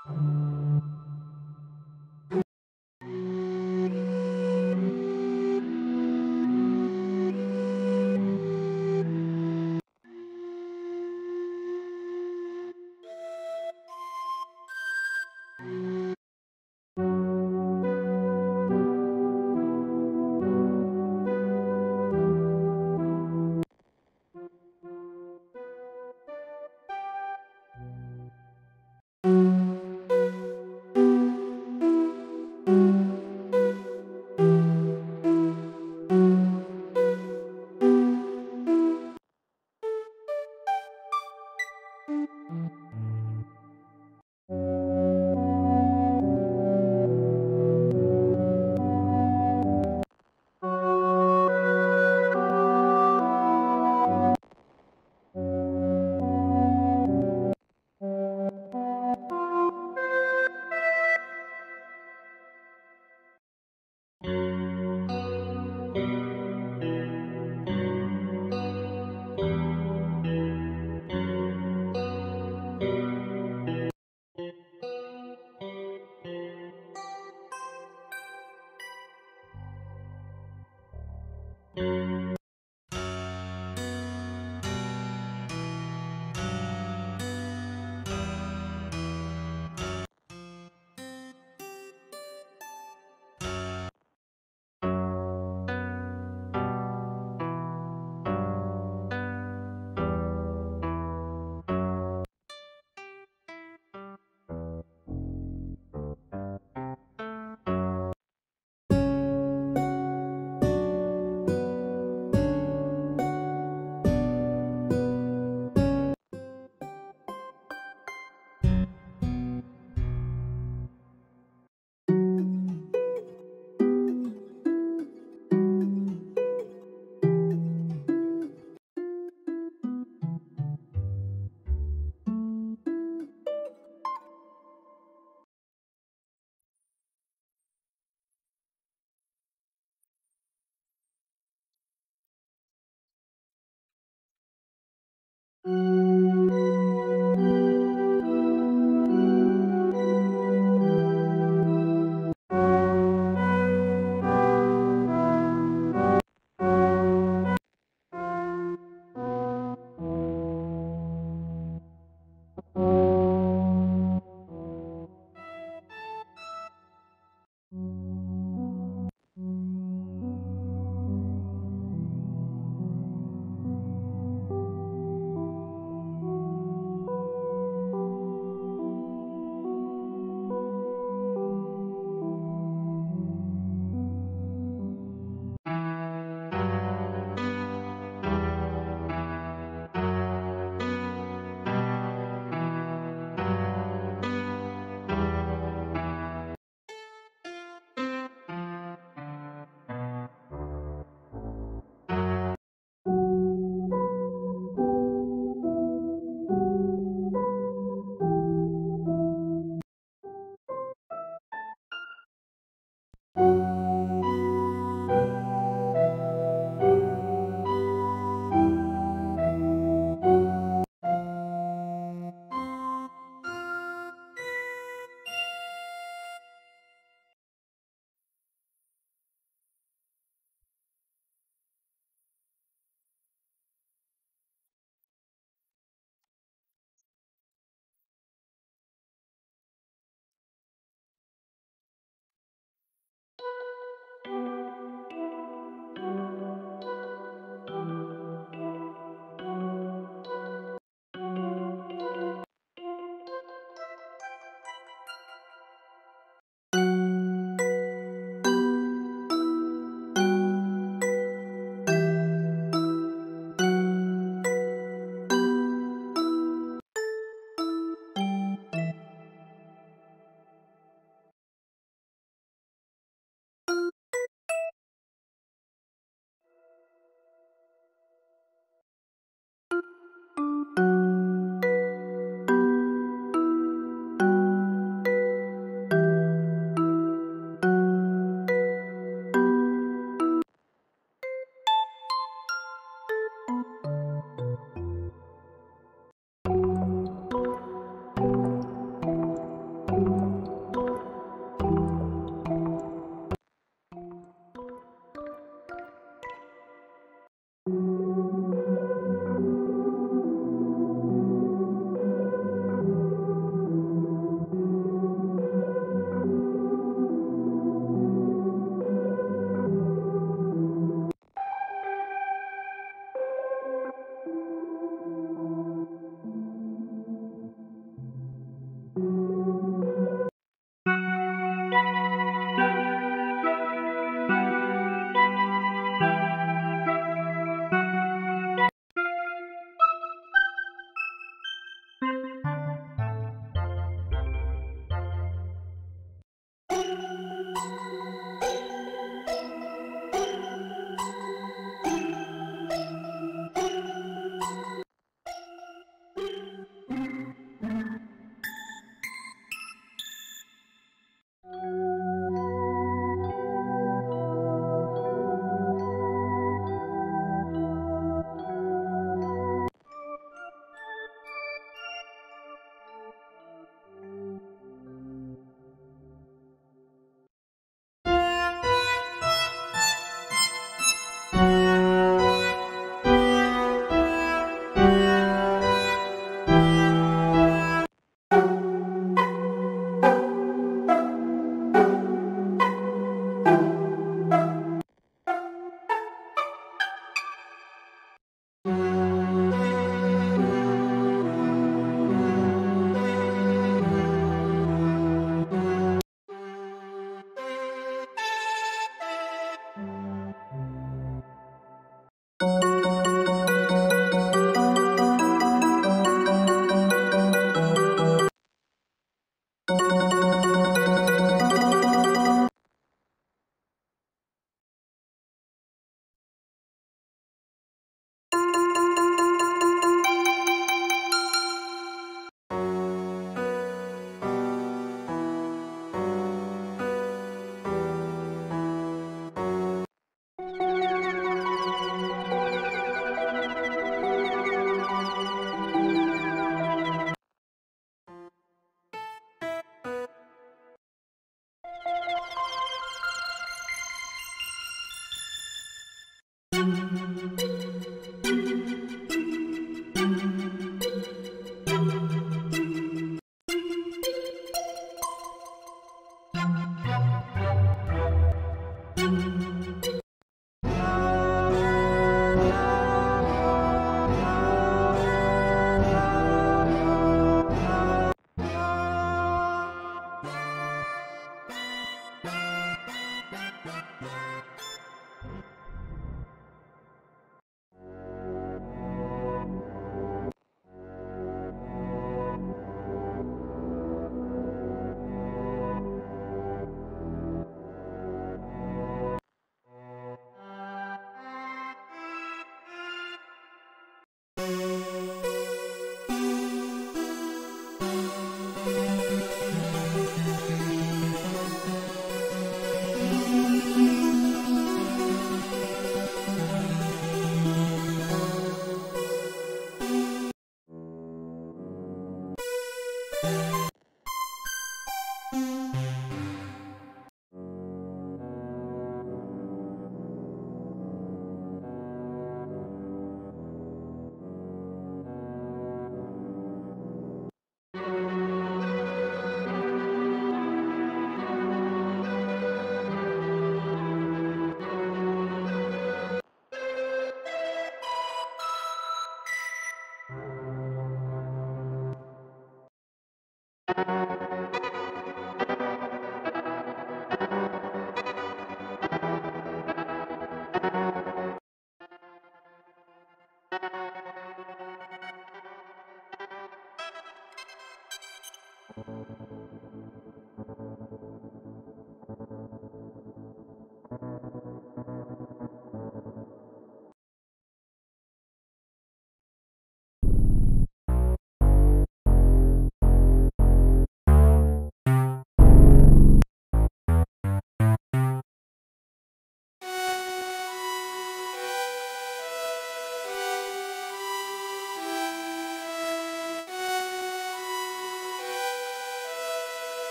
You